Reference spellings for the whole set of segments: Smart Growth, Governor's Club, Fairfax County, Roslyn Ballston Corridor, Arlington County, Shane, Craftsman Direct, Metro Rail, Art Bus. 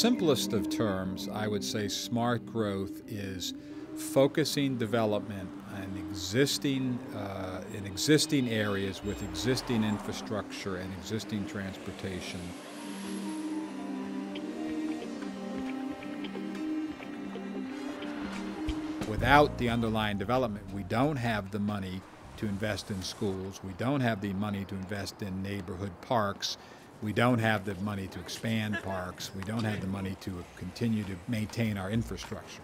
simplest of terms, I would say smart growth is focusing development on existing areas with existing infrastructure and existing transportation. Without the underlying development, we don't have the money to invest in schools, we don't have the money to invest in neighborhood parks, we don't have the money to expand parks, we don't have the money to continue to maintain our infrastructure.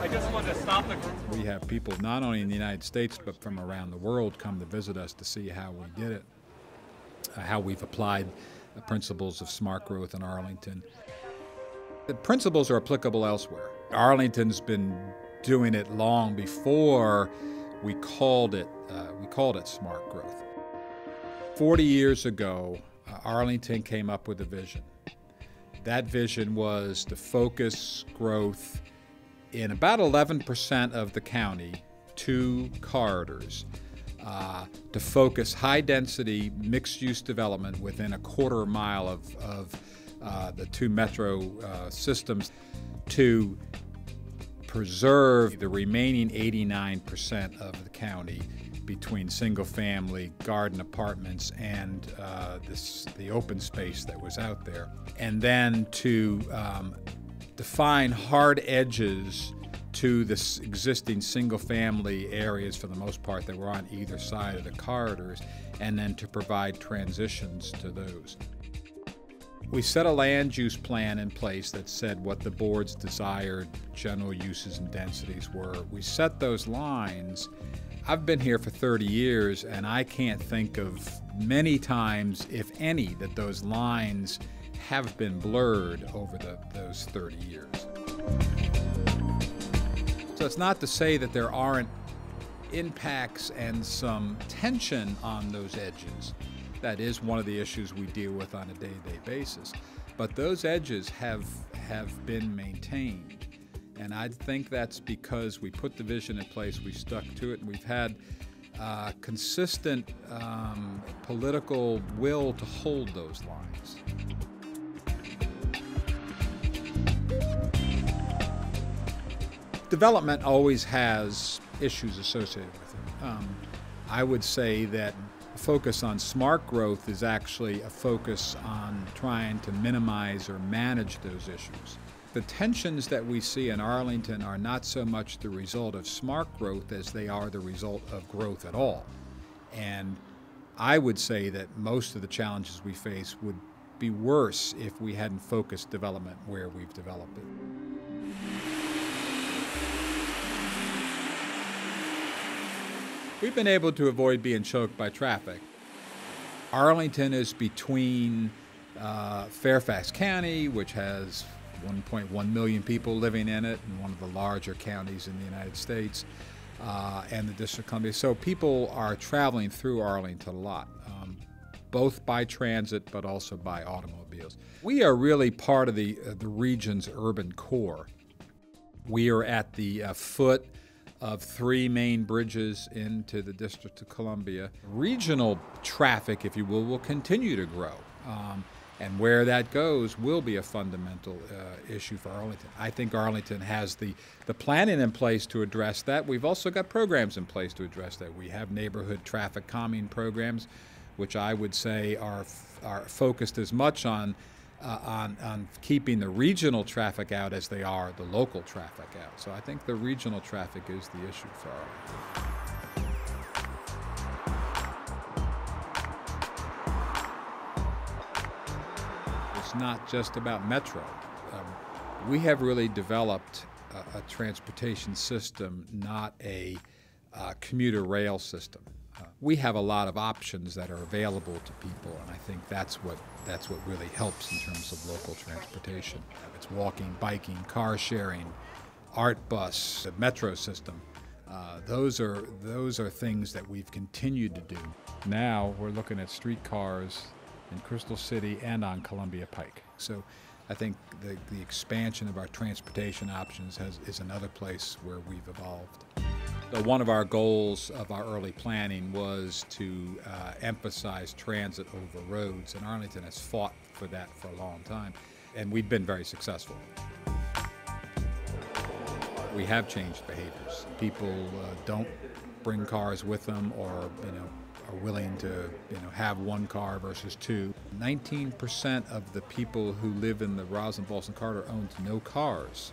I just wanted to stop the group. We have people not only in the United States but from around the world come to visit us to see how we did it, how we've applied the principles of smart growth in Arlington. The principles are applicable elsewhere. Arlington's been doing it long before we called it smart growth. 40 years ago, Arlington came up with a vision. That vision was to focus growth in about 11% of the county, 2 corridors, to focus high-density mixed-use development within a quarter mile of the 2 metro systems, to preserve the remaining 89% of the county between single-family garden apartments and the open space that was out there, and then to define hard edges to the existing single-family areas, for the most part, that were on either side of the corridors, and then to provide transitions to those. We set a land use plan in place that said what the board's desired general uses and densities were. We set those lines. I've been here for 30 years, and I can't think of many times, if any, that those lines have been blurred over those 30 years. So it's not to say that there aren't impacts and some tension on those edges. That is one of the issues we deal with on a day-to-day basis. But those edges have been maintained. And I think that's because we put the vision in place, we stuck to it, and we've had consistent political will to hold those lines. Development always has issues associated with it. I would say that a focus on smart growth is actually a focus on trying to minimize or manage those issues. The tensions that we see in Arlington are not so much the result of smart growth as they are the result of growth at all. And I would say that most of the challenges we face would be worse if we hadn't focused development where we've developed it. We've been able to avoid being choked by traffic. Arlington is between Fairfax County, which has 1.1 million people living in it, and one of the larger counties in the United States, and the District of Columbia. So people are traveling through Arlington a lot, both by transit but also by automobiles. We are really part of the region's urban core. We are at the foot of 3 main bridges into the District of Columbia. Regional traffic, if you will continue to grow. And where that goes will be a fundamental issue for Arlington. I think Arlington has the planning in place to address that. We've also got programs in place to address that. We have neighborhood traffic calming programs, which I would say are focused as much on keeping the regional traffic out as they are the local traffic out. So I think the regional traffic is the issue for Arlington. It's not just about Metro. We have really developed a transportation system, not a commuter rail system. We have a lot of options that are available to people, and I think that's what really helps in terms of local transportation. It's walking, biking, car sharing, Art Bus, the metro system. Those are things that we've continued to do. Now we're looking at streetcars in Crystal City and on Columbia Pike. So I think the expansion of our transportation options is another place where we've evolved. One of our goals of our early planning was to emphasize transit over roads, and Arlington has fought for that for a long time, and we've been very successful. We have changed behaviors. People don't bring cars with them, or are willing to have one car versus two. 19% of the people who live in the Roslyn Ballston Corridor owns no cars.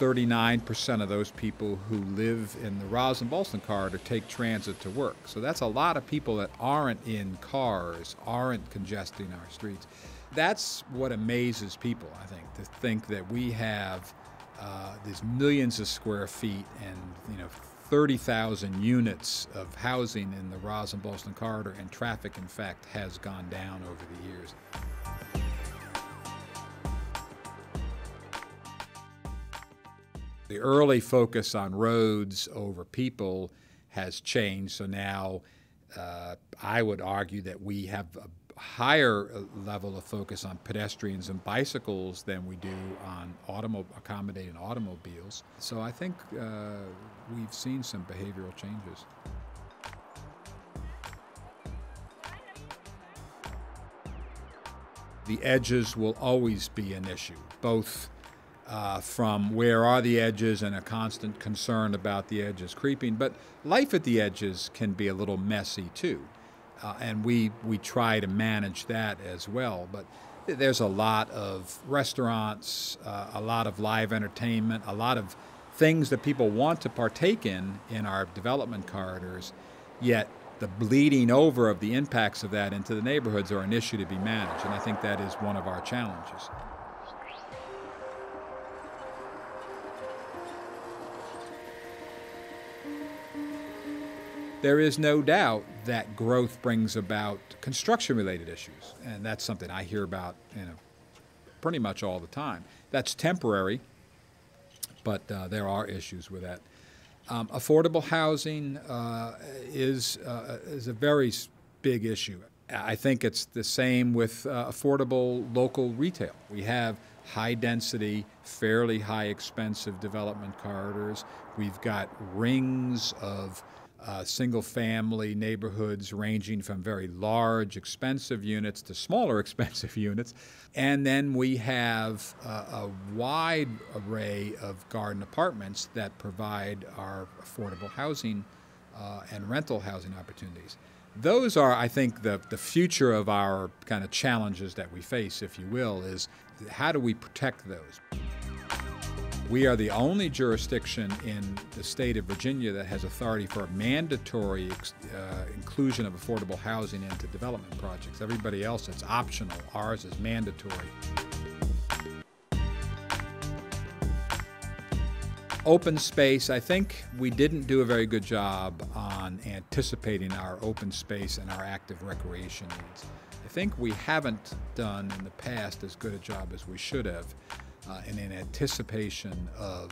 39% of those people who live in the Roslyn Ballston Corridor take transit to work. So that's a lot of people that aren't in cars, aren't congesting our streets. That's what amazes people, I think, to think that we have these millions of square feet and 30,000 units of housing in the Roslyn Ballston Corridor, and traffic, in fact, has gone down over the years. The early focus on roads over people has changed, so now I would argue that we have a higher level of focus on pedestrians and bicycles than we do on accommodating automobiles. So I think we've seen some behavioral changes. The edges will always be an issue, both from where are the edges and a constant concern about the edges creeping. But life at the edges can be a little messy too. And we try to manage that as well. But there's a lot of restaurants, a lot of live entertainment, a lot of things that people want to partake in our development corridors, yet the bleeding over of the impacts of that into the neighborhoods are an issue to be managed. And I think that is one of our challenges. There is no doubt that growth brings about construction-related issues, and that's something I hear about pretty much all the time. That's temporary, but there are issues with that. Affordable housing is a very big issue. I think it's the same with affordable local retail. We have high-density, fairly high-expensive development corridors. We've got rings of single-family neighborhoods ranging from very large, expensive units to smaller, expensive units. And then we have a wide array of garden apartments that provide our affordable housing and rental housing opportunities. Those are, I think, the future of our kind of challenges that we face, if you will, is how do we protect those? We are the only jurisdiction in the state of Virginia that has authority for a mandatory inclusion of affordable housing into development projects. Everybody else, it's optional. Ours is mandatory. Open space, I think we didn't do a very good job on anticipating our open space and our active recreation needs. I think we haven't done in the past as good a job as we should have. And in anticipation of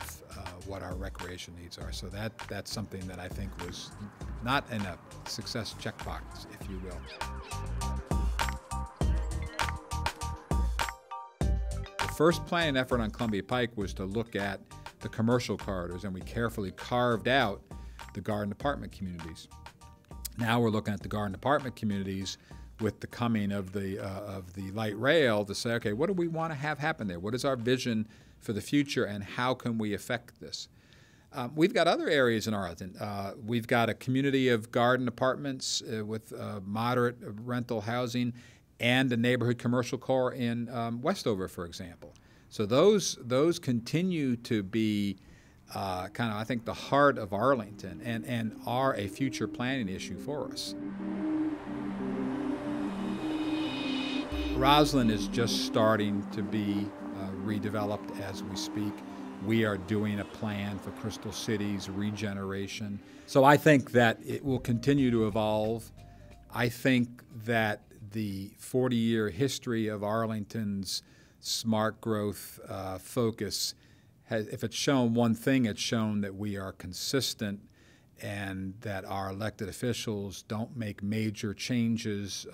what our recreation needs are. So that's something that I think was not in a success checkbox, if you will. The first planning effort on Columbia Pike was to look at the commercial corridors, and we carefully carved out the garden apartment communities. Now we're looking at the garden apartment communities with the coming of the light rail to say, okay, what do we want to have happen there? What is our vision for the future, and how can we affect this? We've got other areas in Arlington. We've got a community of garden apartments with moderate rental housing, and a neighborhood commercial core in Westover, for example. So those continue to be kind of, I think, the heart of Arlington, and are a future planning issue for us. Roslyn is just starting to be redeveloped as we speak. We are doing a plan for Crystal City's regeneration. So I think that it will continue to evolve. I think that the 40-year history of Arlington's smart growth focus, if it's shown one thing, it's shown that we are consistent and that our elected officials don't make major changes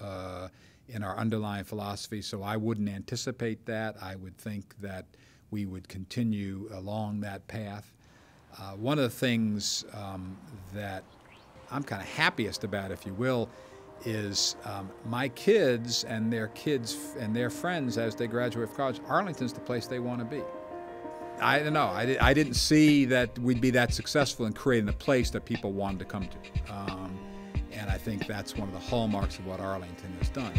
in our underlying philosophy, so I wouldn't anticipate that. I would think that we would continue along that path. One of the things that I'm kind of happiest about, if you will, is my kids and their friends as they graduate from college, Arlington's the place they want to be. I don't know, I didn't see that we'd be that successful in creating a place that people wanted to come to. And I think that's one of the hallmarks of what Arlington has done.